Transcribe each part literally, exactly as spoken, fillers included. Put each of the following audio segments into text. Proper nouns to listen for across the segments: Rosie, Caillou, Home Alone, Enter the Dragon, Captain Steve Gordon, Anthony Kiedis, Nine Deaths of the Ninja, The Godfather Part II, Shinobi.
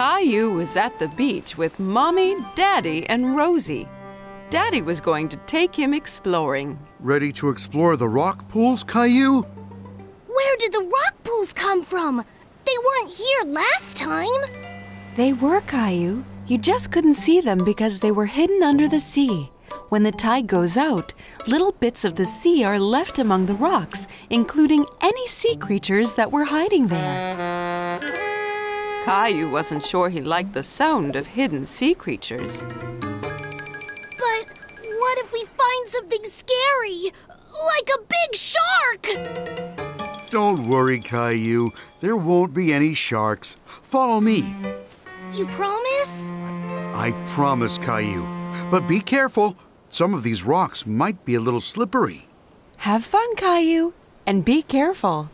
Caillou was at the beach with Mommy, Daddy, and Rosie. Daddy was going to take him exploring. Ready to explore the rock pools, Caillou? Where did the rock pools come from? They weren't here last time. They were, Caillou. You just couldn't see them because they were hidden under the sea. When the tide goes out, little bits of the sea are left among the rocks, including any sea creatures that were hiding there. Caillou wasn't sure he liked the sound of hidden sea creatures. But what if we find something scary, like a big shark? Don't worry, Caillou. There won't be any sharks. Follow me. You promise? I promise, Caillou. But be careful. Some of these rocks might be a little slippery. Have fun, Caillou, and be careful.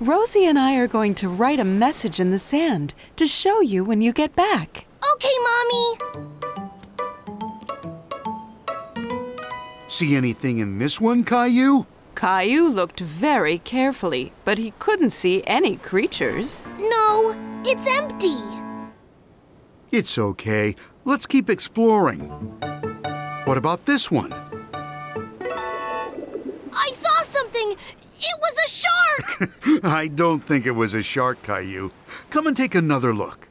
Rosie and I are going to write a message in the sand to show you when you get back. Okay, Mommy. See anything in this one, Caillou? Caillou looked very carefully, but he couldn't see any creatures. No, it's empty. It's okay. Let's keep exploring. What about this one? I saw something! It was a shark! I don't think it was a shark, Caillou. Come and take another look.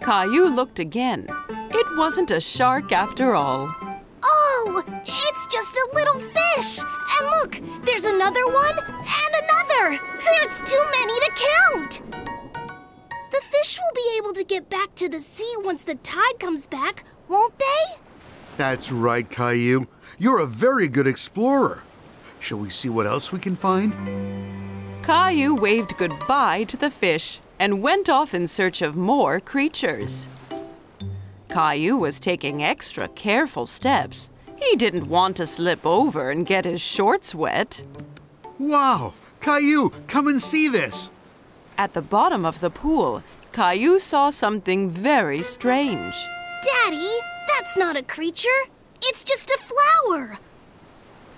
Caillou looked again. It wasn't a shark after all. Oh, it's just a little fish. And look, there's another one and another. There's too many to count. The fish will be able to get back to the sea once the tide comes back, won't they? That's right, Caillou. You're a very good explorer. Shall we see what else we can find? Caillou waved goodbye to the fish and went off in search of more creatures. Caillou was taking extra careful steps. He didn't want to slip over and get his shorts wet. Wow! Caillou, come and see this! At the bottom of the pool, Caillou saw something very strange. Daddy, that's not a creature. It's just a flower.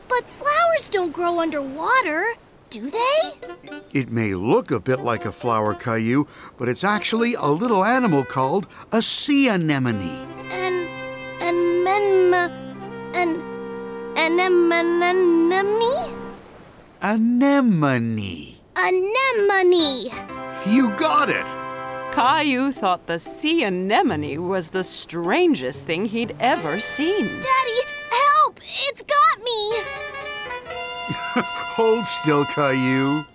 But flowers don't grow underwater, do they? It may look a bit like a flower, Caillou, but it's actually a little animal called a sea anemone. An... anemone? An... anemone? Anemone. Anemone! You got it! Caillou thought the sea anemone was the strangest thing he'd ever seen. Daddy, help! It's got me! Hold still, Caillou.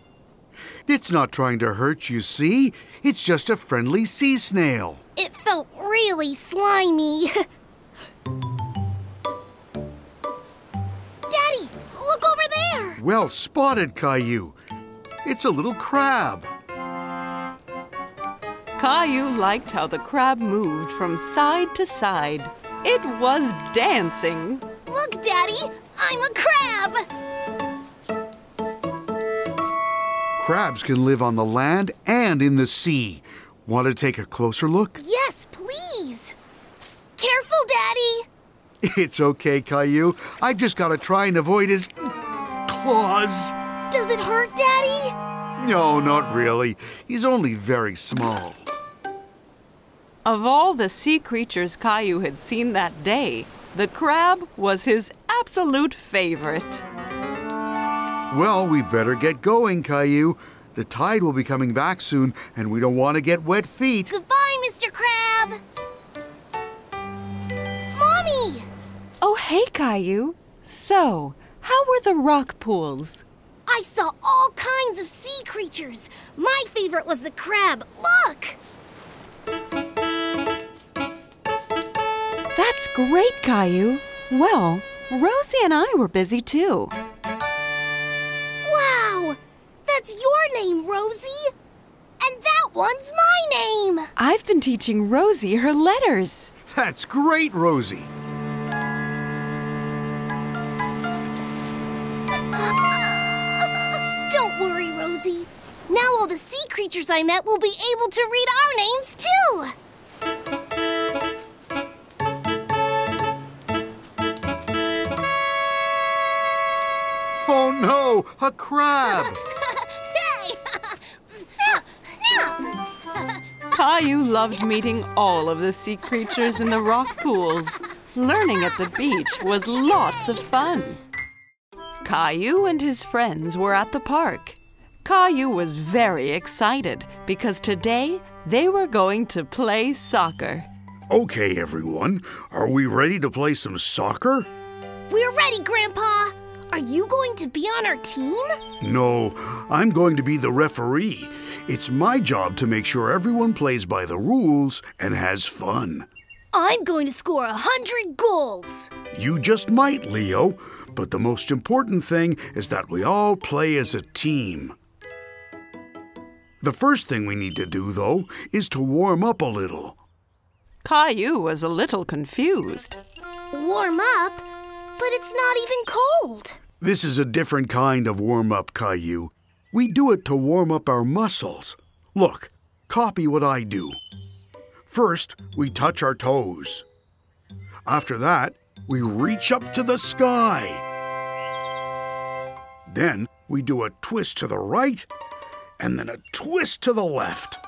It's not trying to hurt you, see? It's just a friendly sea snail. It felt really slimy. Daddy, look over there! Well spotted, Caillou. It's a little crab. Caillou liked how the crab moved from side to side. It was dancing. Look, Daddy, I'm a crab. Crabs can live on the land and in the sea. Want to take a closer look? Yes, please. Careful, Daddy. It's okay, Caillou. I've just got to try and avoid his claws. Does it hurt, Daddy? No, not really. He's only very small. Of all the sea creatures Caillou had seen that day, the crab was his absolute favorite. Well, we better get going, Caillou. The tide will be coming back soon, and we don't want to get wet feet. Goodbye, Mister Crab! Mommy! Oh, hey, Caillou. So, how were the rock pools? I saw all kinds of sea creatures. My favorite was the crab. Look! That's great, Caillou. Well, Rosie and I were busy, too. Wow! That's your name, Rosie. And that one's my name. I've been teaching Rosie her letters. That's great, Rosie. Don't worry, Rosie. Now all the sea creatures I met will be able to read our names, too. No, a crab! Snap! Snap! Caillou loved meeting all of the sea creatures in the rock pools. Learning at the beach was lots of fun. Caillou and his friends were at the park. Caillou was very excited because today they were going to play soccer. Okay, everyone. Are we ready to play some soccer? We're ready, Grandpa. Are you going to be on our team? No, I'm going to be the referee. It's my job to make sure everyone plays by the rules and has fun. I'm going to score a hundred goals. You just might, Leo. But the most important thing is that we all play as a team. The first thing we need to do, though, is to warm up a little. Caillou was a little confused. Warm up? But it's not even cold. This is a different kind of warm-up, Caillou. We do it to warm up our muscles. Look, copy what I do. First, we touch our toes. After that, we reach up to the sky. Then we do a twist to the right, and then a twist to the left.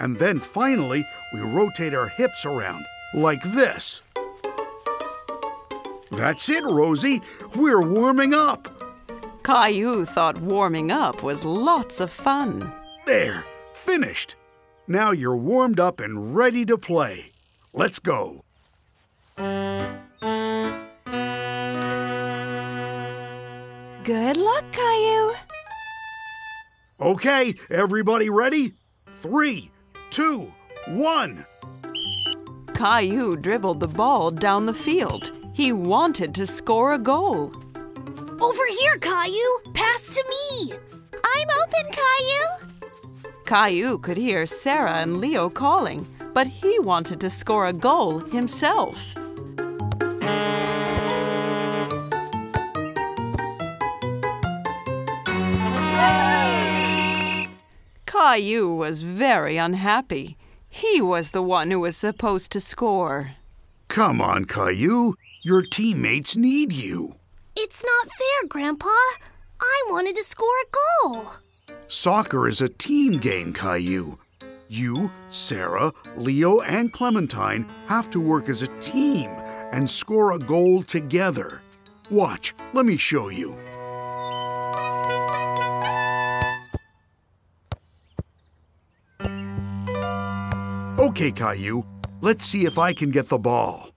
And then finally, we rotate our hips around, like this. That's it, Rosie. We're warming up. Caillou thought warming up was lots of fun. There, finished. Now you're warmed up and ready to play. Let's go. Good luck, Caillou. Okay, everybody ready? Three, two, one. Caillou dribbled the ball down the field. He wanted to score a goal. Over here, Caillou! Pass to me! I'm open, Caillou! Caillou could hear Sarah and Leo calling, but he wanted to score a goal himself. Caillou was very unhappy. He was the one who was supposed to score. Come on, Caillou! Your teammates need you. It's not fair, Grandpa. I wanted to score a goal. Soccer is a team game, Caillou. You, Sarah, Leo, and Clementine have to work as a team and score a goal together. Watch, let me show you. Okay, Caillou, let's see if I can get the ball.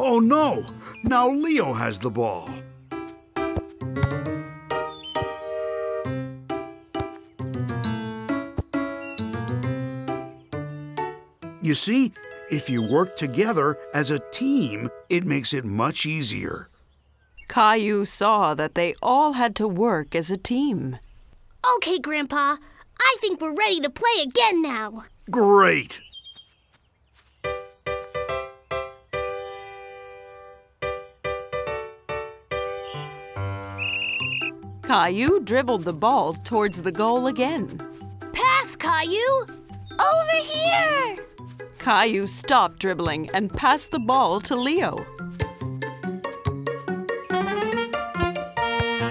Oh no! Now Leo has the ball. You see, if you work together as a team, it makes it much easier. Caillou saw that they all had to work as a team. Okay, Grandpa. I think we're ready to play again now. Great! Caillou dribbled the ball towards the goal again. Pass, Caillou! Over here! Caillou stopped dribbling and passed the ball to Leo.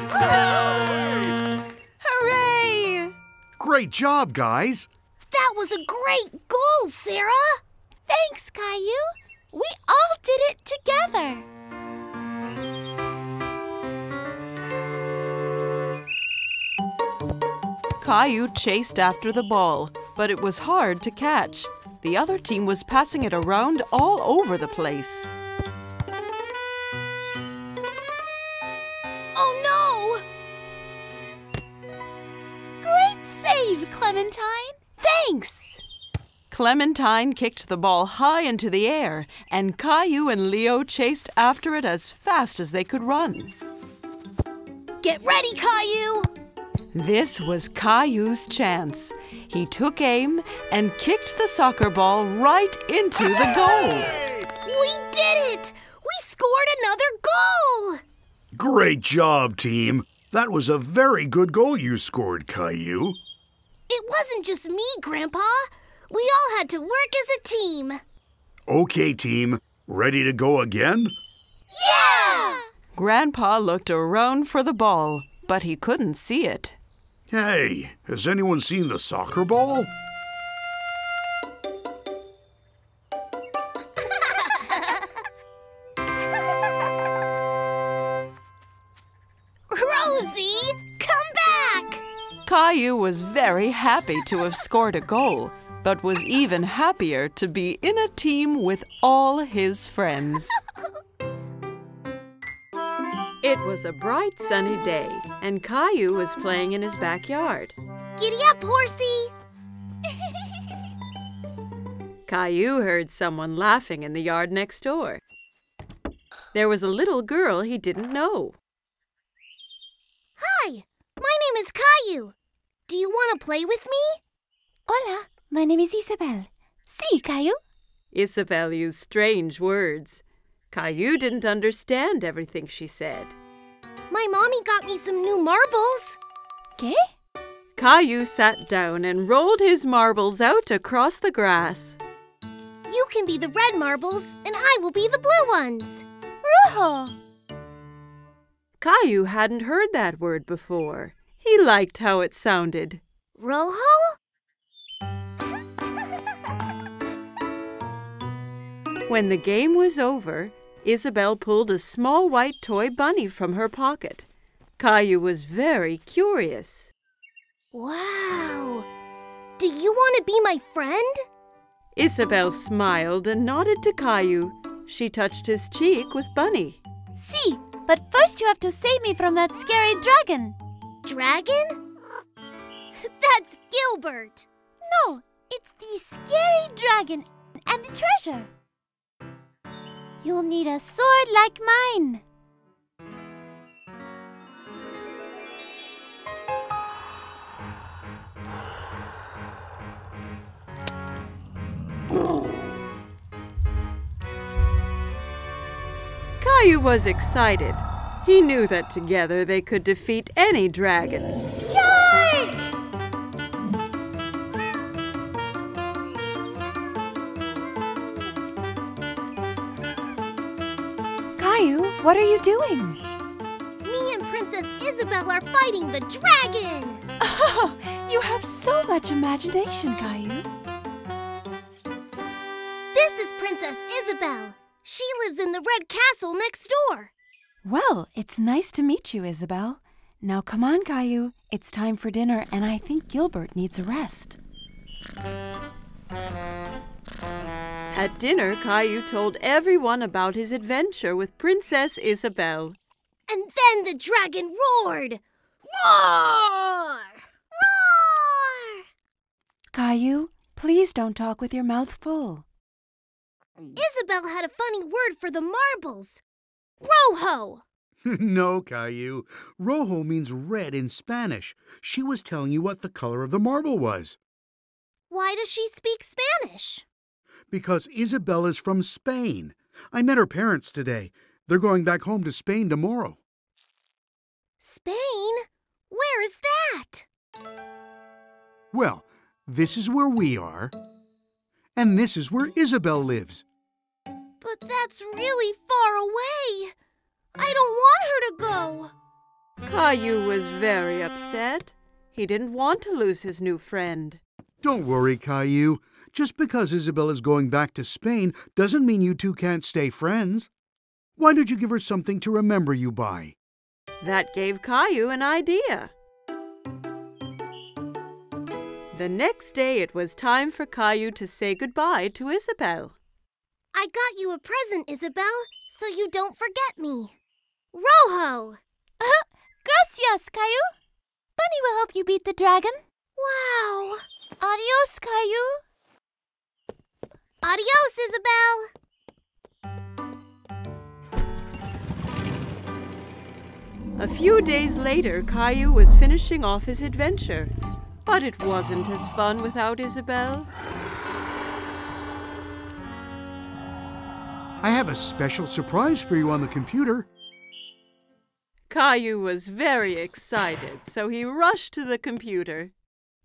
Hooray! Hooray! Great job, guys! That was a great goal, Sarah! Thanks, Caillou! We all did it together! Caillou chased after the ball, but it was hard to catch. The other team was passing it around all over the place. Oh no! Great save, Clementine! Thanks! Clementine kicked the ball high into the air, and Caillou and Leo chased after it as fast as they could run. Get ready, Caillou! This was Caillou's chance. He took aim and kicked the soccer ball right into the goal. We did it! We scored another goal! Great job, team. That was a very good goal you scored, Caillou. It wasn't just me, Grandpa. We all had to work as a team. Okay, team. Ready to go again? Yeah! Grandpa looked around for the ball, but he couldn't see it. Hey, has anyone seen the soccer ball? Caillou was very happy to have scored a goal, but was even happier to be in a team with all his friends. It was a bright sunny day, and Caillou was playing in his backyard. Giddy up, horsey! Caillou heard someone laughing in the yard next door. There was a little girl he didn't know. Hi, my name is Caillou. Do you want to play with me? Hola, my name is Isabel. Si, Caillou. Isabel used strange words. Caillou didn't understand everything she said. My mommy got me some new marbles. ¿Qué? Caillou sat down and rolled his marbles out across the grass. You can be the red marbles, and I will be the blue ones. Rojo! Caillou hadn't heard that word before. He liked how it sounded. Rojo? When the game was over, Isabel pulled a small white toy bunny from her pocket. Caillou was very curious. Wow! Do you want to be my friend? Isabel smiled and nodded to Caillou. She touched his cheek with Bunny. See, si, but first you have to save me from that scary dragon. Dragon? That's Gilbert. No, it's the scary dragon and the treasure. You'll need a sword like mine. Caillou was excited. He knew that together they could defeat any dragon. Charge! Caillou, what are you doing? Me and Princess Isabel are fighting the dragon! Oh, you have so much imagination, Caillou. This is Princess Isabel. She lives in the red castle next door. Well, it's nice to meet you, Isabel. Now come on, Caillou. It's time for dinner, and I think Gilbert needs a rest. At dinner, Caillou told everyone about his adventure with Princess Isabel. And then the dragon roared. Roar! Roar! Caillou, please don't talk with your mouth full. Isabel had a funny word for the marbles. Rojo! No, Caillou. Rojo means red in Spanish. She was telling you what the color of the marble was. Why does she speak Spanish? Because Isabel is from Spain. I met her parents today. They're going back home to Spain tomorrow. Spain? Where is that? Well, this is where we are. And this is where Isabel lives. But that's really far away. I don't want her to go. Caillou was very upset. He didn't want to lose his new friend. Don't worry, Caillou. Just because Isabel is going back to Spain doesn't mean you two can't stay friends. Why don't you give her something to remember you by? That gave Caillou an idea. The next day, it was time for Caillou to say goodbye to Isabel. I got you a present, Isabel, so you don't forget me. Rojo! Uh, gracias, Caillou. Bunny will help you beat the dragon. Wow! Adios, Caillou. Adios, Isabel. A few days later, Caillou was finishing off his adventure. But it wasn't as fun without Isabel. I have a special surprise for you on the computer. Caillou was very excited, so he rushed to the computer.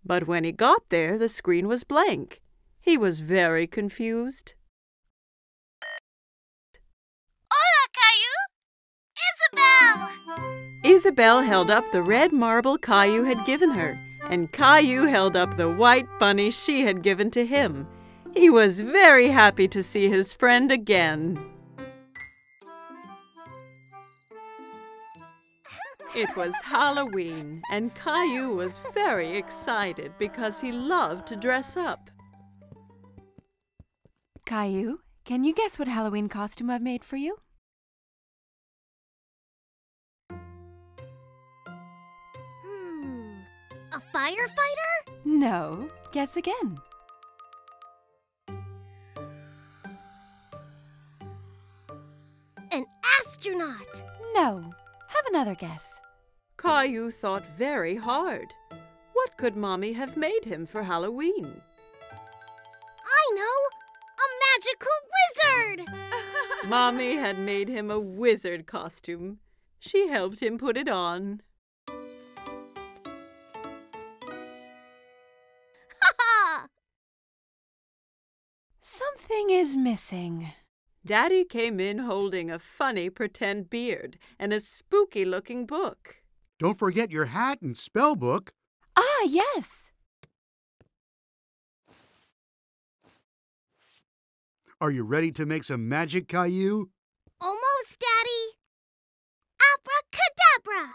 But when he got there, the screen was blank. He was very confused. Hola, Caillou! Isabel! Isabel held up the red marble Caillou had given her. And Caillou held up the white bunny she had given to him. He was very happy to see his friend again. It was Halloween, and Caillou was very excited because he loved to dress up. Caillou, can you guess what Halloween costume I've made for you? Hmm, a firefighter? No, guess again. An astronaut? No, have another guess. Caillou thought very hard. What could Mommy have made him for Halloween? I know! A magical wizard! Mommy had made him a wizard costume. She helped him put it on. Ha! Something is missing. Daddy came in holding a funny pretend beard and a spooky-looking book. Don't forget your hat and spell book. Ah, yes. Are you ready to make some magic, Caillou? Almost, Daddy. Abracadabra!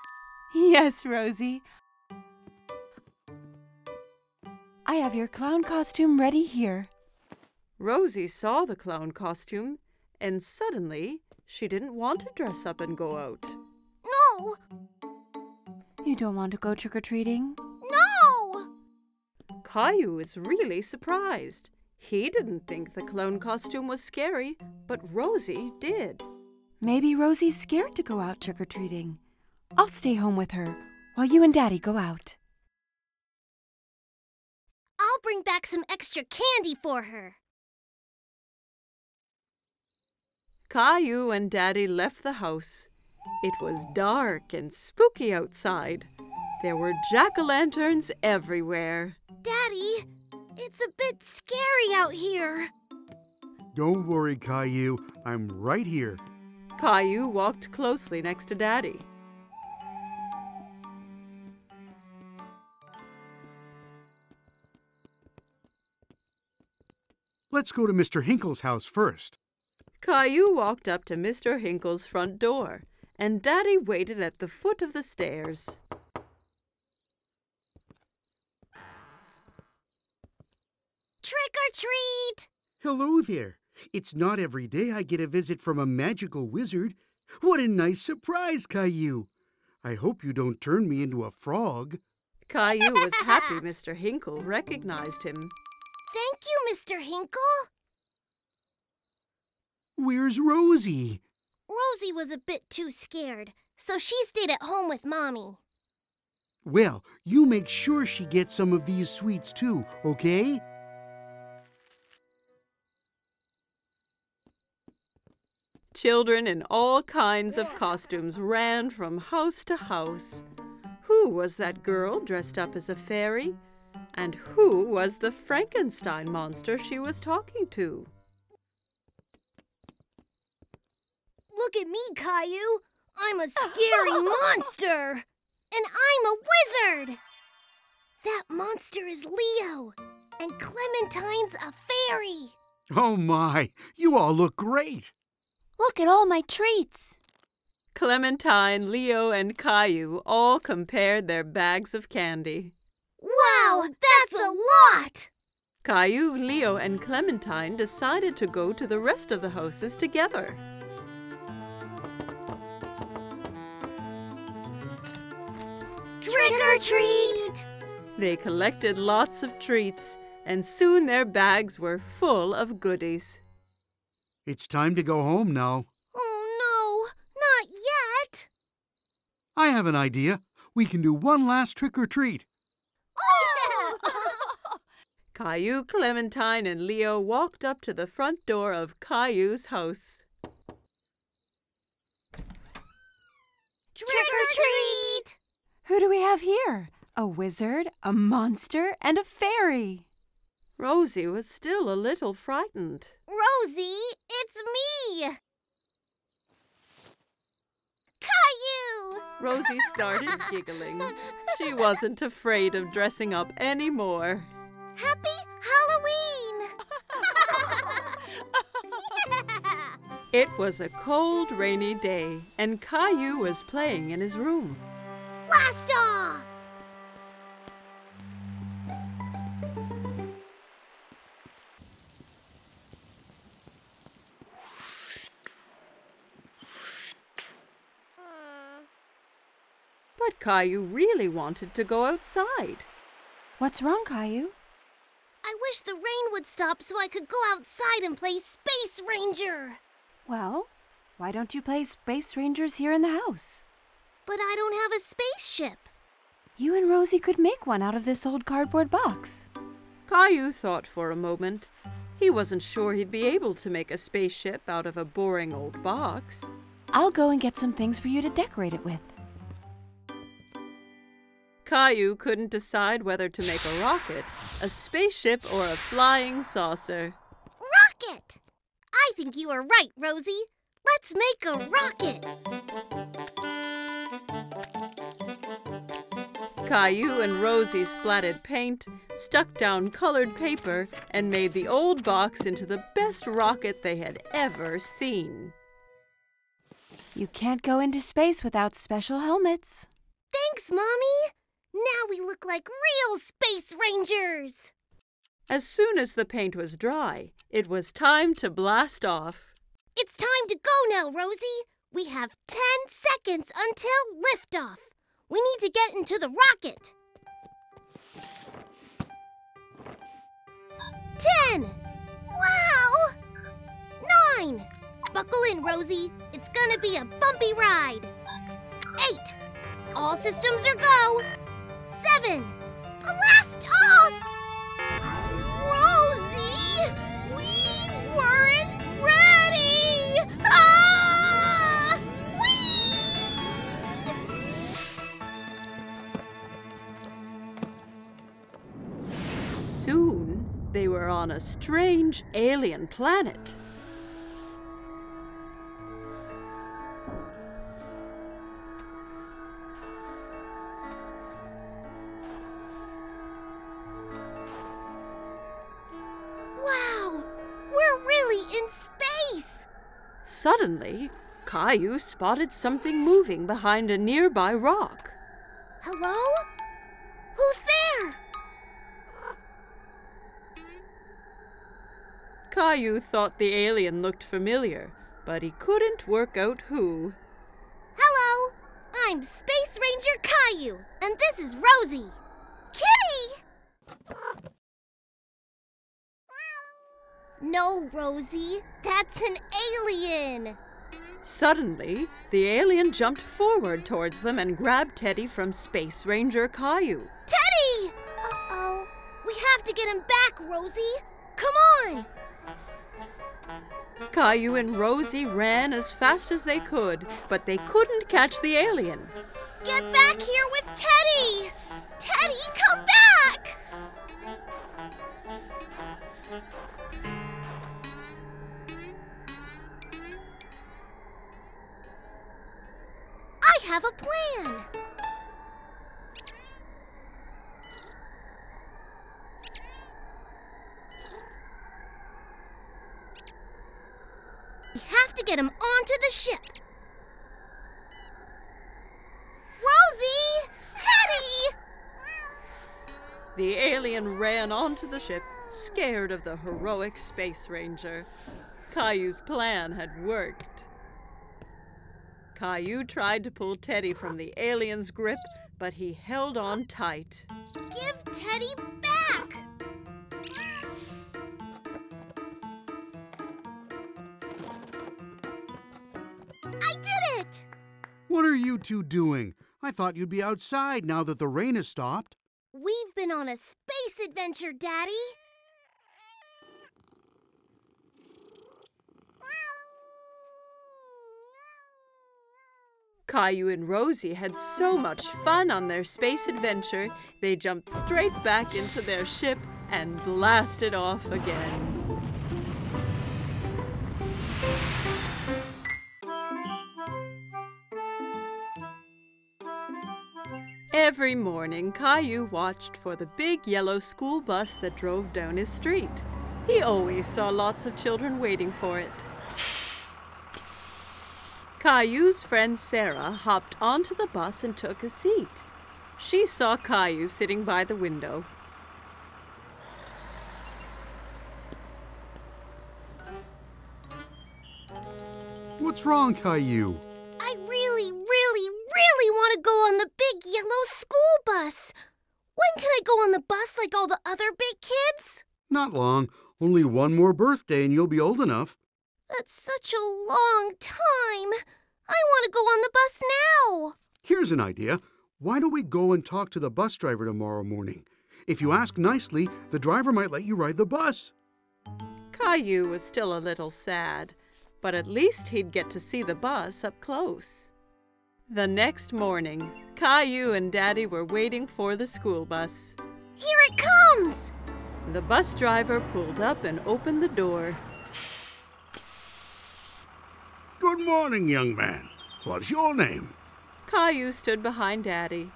Yes, Rosie. I have your clown costume ready here. Rosie saw the clown costume. And suddenly, she didn't want to dress up and go out. No! You don't want to go trick-or-treating? No! Caillou is really surprised. He didn't think the clown costume was scary, but Rosie did. Maybe Rosie's scared to go out trick-or-treating. I'll stay home with her while you and Daddy go out. I'll bring back some extra candy for her. Caillou and Daddy left the house. It was dark and spooky outside. There were jack-o'-lanterns everywhere. Daddy, it's a bit scary out here. Don't worry, Caillou. I'm right here. Caillou walked closely next to Daddy. Let's go to Mister Hinkle's house first. Caillou walked up to Mister Hinkle's front door, and Daddy waited at the foot of the stairs. Trick or treat! Hello there. It's not every day I get a visit from a magical wizard. What a nice surprise, Caillou. I hope you don't turn me into a frog. Caillou was happy Mister Hinkle recognized him. Thank you, Mister Hinkle. Where's Rosie? Rosie was a bit too scared, so she stayed at home with Mommy. Well, you make sure she gets some of these sweets too, okay? Children in all kinds of costumes ran from house to house. Who was that girl dressed up as a fairy? And who was the Frankenstein monster she was talking to? Look at me, Caillou. I'm a scary monster. And I'm a wizard. That monster is Leo, and Clementine's a fairy. Oh, my. You all look great. Look at all my treats. Clementine, Leo, and Caillou all compared their bags of candy. Wow, that's a lot! Caillou, Leo, and Clementine decided to go to the rest of the houses together. Trick or treat! They collected lots of treats, and soon their bags were full of goodies. It's time to go home now. Oh, no, not yet. I have an idea. We can do one last trick or treat. Oh! Caillou, Clementine, and Leo walked up to the front door of Caillou's house. Trick or treat! Who do we have here? A wizard, a monster, and a fairy. Rosie was still a little frightened. Rosie, it's me! Caillou! Rosie started giggling. She wasn't afraid of dressing up anymore. Happy Halloween! It was a cold, rainy day, and Caillou was playing in his room. Blaster! But Caillou really wanted to go outside. What's wrong, Caillou? I wish the rain would stop so I could go outside and play Space Ranger. Well, why don't you play Space Rangers here in the house? But I don't have a spaceship. You and Rosie could make one out of this old cardboard box. Caillou thought for a moment. He wasn't sure he'd be able to make a spaceship out of a boring old box. I'll go and get some things for you to decorate it with. Caillou couldn't decide whether to make a rocket, a spaceship, or a flying saucer. Rocket! I think you are right, Rosie. Let's make a rocket! Caillou and Rosie splattered paint, stuck down colored paper, and made the old box into the best rocket they had ever seen. You can't go into space without special helmets. Thanks, Mommy! Now we look like real Space Rangers! As soon as the paint was dry, it was time to blast off. It's time to go now, Rosie! We have ten seconds until liftoff! We need to get into the rocket! Ten! Wow! Nine! Buckle in, Rosie. It's gonna be a bumpy ride. Eight! All systems are go. Seven! Blast off! Rosie! We weren't ready! Ah! Whee! Soon, they were on a strange alien planet. Suddenly, Caillou spotted something moving behind a nearby rock. Hello? Who's there? Caillou thought the alien looked familiar, but he couldn't work out who. Hello! I'm Space Ranger Caillou, and this is Rosie. Kitty! No, Rosie, that's an alien! Suddenly, the alien jumped forward towards them and grabbed Teddy from Space Ranger Caillou. Teddy! Uh-oh, we have to get him back, Rosie! Come on! Caillou and Rosie ran as fast as they could, but they couldn't catch the alien. Get back here with Teddy! Teddy, come back! I have a plan! We have to get him onto the ship! Rosie! Teddy! The alien ran onto the ship, scared of the heroic Space Ranger. Caillou's plan had worked. Caillou tried to pull Teddy from the alien's grip, but he held on tight. Give Teddy back! I did it! What are you two doing? I thought you'd be outside now that the rain has stopped. We've been on a space adventure, Daddy. Caillou and Rosie had so much fun on their space adventure, they jumped straight back into their ship and blasted off again. Every morning, Caillou watched for the big yellow school bus that drove down his street. He always saw lots of children waiting for it. Caillou's friend Sarah hopped onto the bus and took a seat. She saw Caillou sitting by the window. What's wrong, Caillou? I really, really, really want to go on the big yellow school bus. When can I go on the bus like all the other big kids? Not long. Only one more birthday and you'll be old enough. That's such a long time. I want to go on the bus now. Here's an idea. Why don't we go and talk to the bus driver tomorrow morning? If you ask nicely, the driver might let you ride the bus. Caillou was still a little sad, but at least he'd get to see the bus up close. The next morning, Caillou and Daddy were waiting for the school bus. Here it comes! The bus driver pulled up and opened the door. Good morning, young man. What's your name? Caillou stood behind Daddy.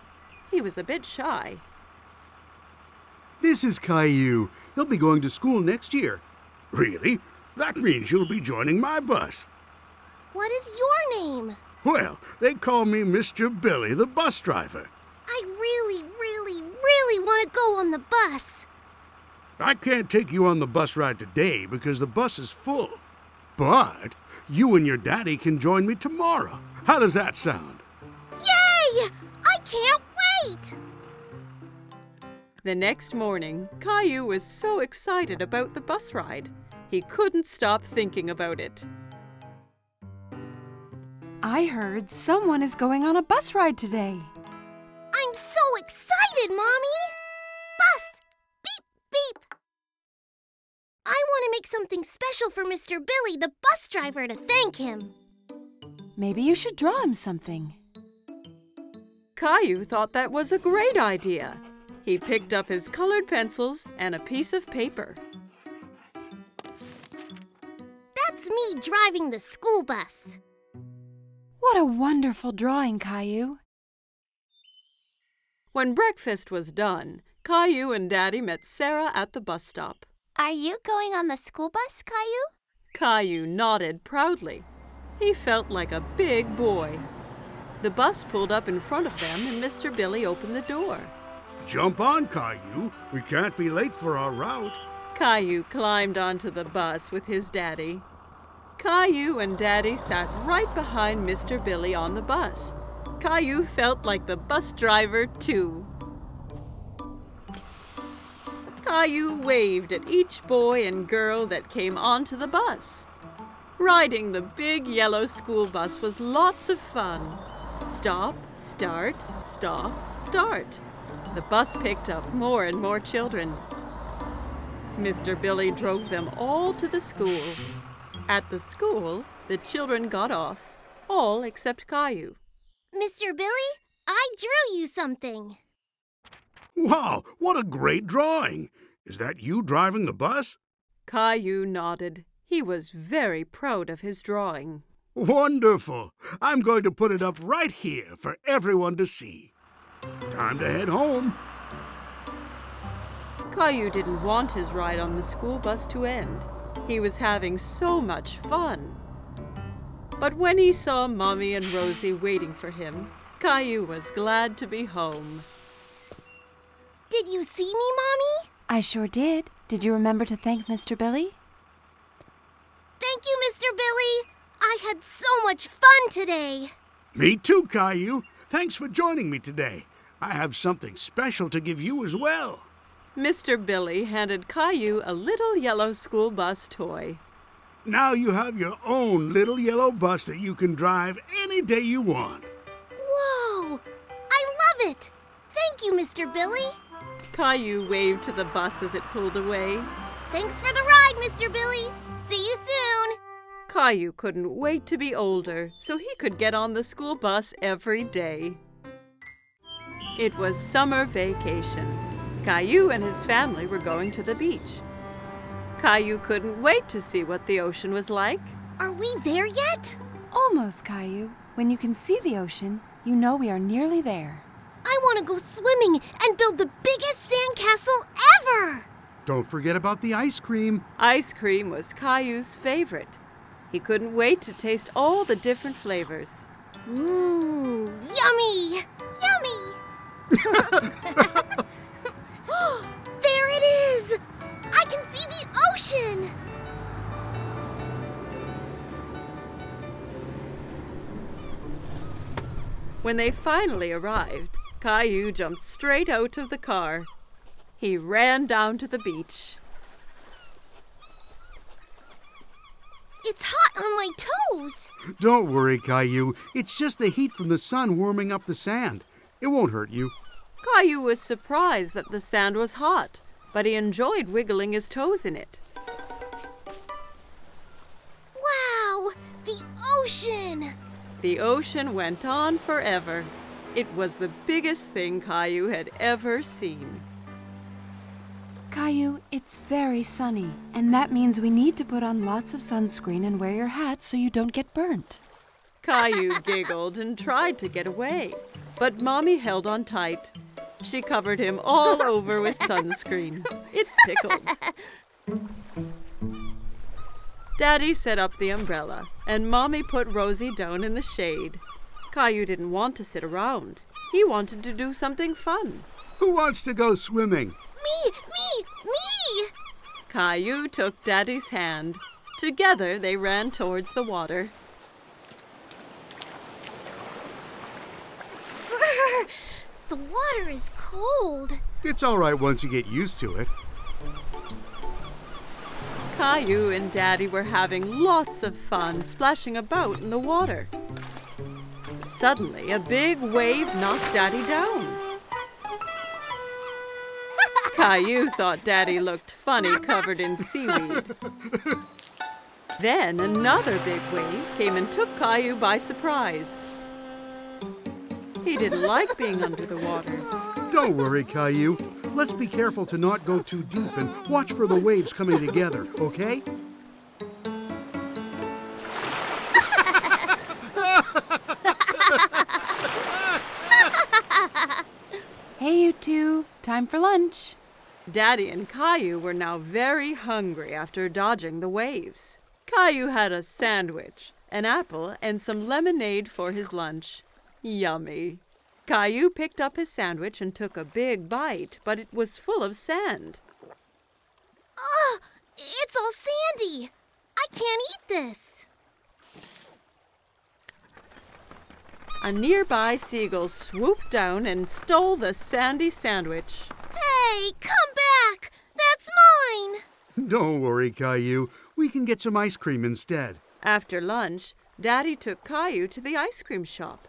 He was a bit shy. This is Caillou. He'll be going to school next year. Really? That means you'll be joining my bus. What is your name? Well, they call me Mister Billy, the bus driver. I really, really, really want to go on the bus. I can't take you on the bus ride today because the bus is full. But you and your daddy can join me tomorrow. How does that sound? Yay! I can't wait! The next morning, Caillou was so excited about the bus ride. He couldn't stop thinking about it. I heard someone is going on a bus ride today. I'm so excited, Mommy! Bus! Beep, beep! I want to make something special for Mister Billy, the bus driver, to thank him. Maybe you should draw him something. Caillou thought that was a great idea. He picked up his colored pencils and a piece of paper. That's me driving the school bus. What a wonderful drawing, Caillou. When breakfast was done, Caillou and Daddy met Sarah at the bus stop. Are you going on the school bus, Caillou? Caillou nodded proudly. He felt like a big boy. The bus pulled up in front of them and Mister Billy opened the door. Jump on, Caillou. We can't be late for our route. Caillou climbed onto the bus with his daddy. Caillou and Daddy sat right behind Mister Billy on the bus. Caillou felt like the bus driver, too. Caillou waved at each boy and girl that came onto the bus. Riding the big yellow school bus was lots of fun. Stop, start, stop, start. The bus picked up more and more children. Mister Billy drove them all to the school. At the school, the children got off, all except Caillou. Mister Billy, I drew you something. Wow, what a great drawing. Is that you driving the bus? Caillou nodded. He was very proud of his drawing. Wonderful! I'm going to put it up right here for everyone to see. Time to head home. Caillou didn't want his ride on the school bus to end. He was having so much fun. But when he saw Mommy and Rosie waiting for him, Caillou was glad to be home. Did you see me, Mommy? I sure did. Did you remember to thank Mister Billy? Thank you, Mister Billy. I had so much fun today. Me too, Caillou. Thanks for joining me today. I have something special to give you as well. Mister Billy handed Caillou a little yellow school bus toy. Now you have your own little yellow bus that you can drive any day you want. Whoa! I love it! Thank you, Mister Billy. Caillou waved to the bus as it pulled away. Thanks for the ride, Mister Billy. See you soon. Caillou couldn't wait to be older, so he could get on the school bus every day. It was summer vacation. Caillou and his family were going to the beach. Caillou couldn't wait to see what the ocean was like. Are we there yet? Almost, Caillou. When you can see the ocean, you know we are nearly there. I want to go swimming and build the biggest sandcastle ever! Don't forget about the ice cream. Ice cream was Caillou's favorite. He couldn't wait to taste all the different flavors. Mmm, yummy! Yummy! There it is! I can see the ocean! When they finally arrived, Caillou jumped straight out of the car. He ran down to the beach. It's hot on my toes. Don't worry, Caillou. It's just the heat from the sun warming up the sand. It won't hurt you. Caillou was surprised that the sand was hot, but he enjoyed wiggling his toes in it. Wow! The ocean! The ocean went on forever. It was the biggest thing Caillou had ever seen. Caillou, it's very sunny, and that means we need to put on lots of sunscreen and wear your hat so you don't get burnt. Caillou giggled and tried to get away, but Mommy held on tight. She covered him all over with sunscreen. It tickled. Daddy set up the umbrella, and Mommy put Rosie down in the shade. Caillou didn't want to sit around. He wanted to do something fun. Who wants to go swimming? Me! Me! Me! Caillou took Daddy's hand. Together they ran towards the water. Brr, the water is cold. It's all right once you get used to it. Caillou and Daddy were having lots of fun splashing about in the water. Suddenly, a big wave knocked Daddy down. Caillou thought Daddy looked funny covered in seaweed. Then another big wave came and took Caillou by surprise. He didn't like being under the water. Don't worry, Caillou. Let's be careful to not go too deep and watch for the waves coming together, okay? Hey, you two. Time for lunch. Daddy and Caillou were now very hungry after dodging the waves. Caillou had a sandwich, an apple, and some lemonade for his lunch. Yummy. Caillou picked up his sandwich and took a big bite, but it was full of sand. Ugh! It's all sandy! I can't eat this! A nearby seagull swooped down and stole the sandy sandwich. Hey, come back! That's mine! Don't worry, Caillou. We can get some ice cream instead. After lunch, Daddy took Caillou to the ice cream shop.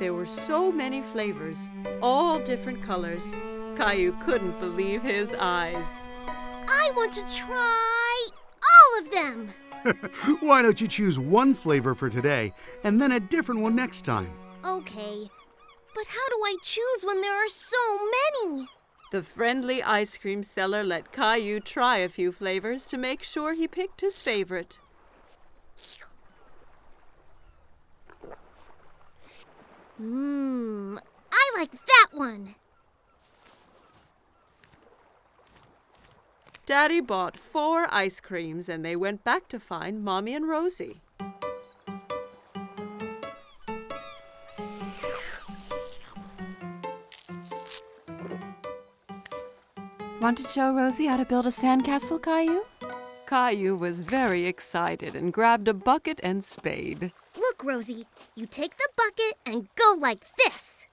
There were so many flavors, all different colors. Caillou couldn't believe his eyes. I want to try all of them! Why don't you choose one flavor for today, and then a different one next time? Okay, but how do I choose when there are so many? The friendly ice cream seller let Caillou try a few flavors to make sure he picked his favorite. Mmm, I like that one! Daddy bought four ice creams, and they went back to find Mommy and Rosie. Want to show Rosie how to build a sandcastle, Caillou? Caillou was very excited and grabbed a bucket and spade. Look, Rosie, you take the bucket and go like this.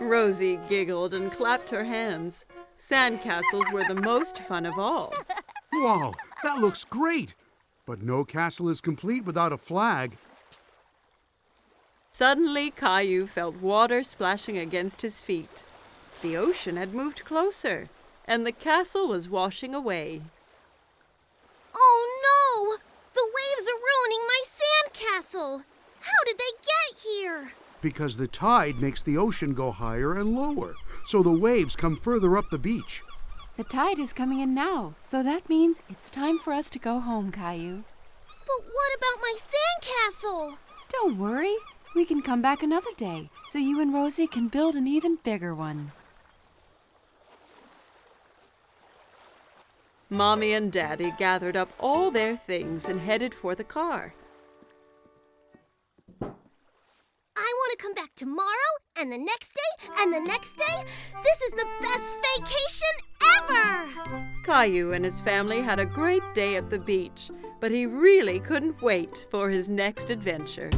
Rosie giggled and clapped her hands. Sandcastles were the most fun of all. Wow, that looks great! But no castle is complete without a flag. Suddenly, Caillou felt water splashing against his feet. The ocean had moved closer, and the castle was washing away. Oh no! The waves are ruining my sandcastle! How did they get here? Because the tide makes the ocean go higher and lower, so the waves come further up the beach. The tide is coming in now, so that means it's time for us to go home, Caillou. But what about my sandcastle? Don't worry. We can come back another day, so you and Rosie can build an even bigger one. Mommy and Daddy gathered up all their things and headed for the car. I want to come back tomorrow, and the next day, and the next day. This is the best vacation ever! Caillou and his family had a great day at the beach, but he really couldn't wait for his next adventure.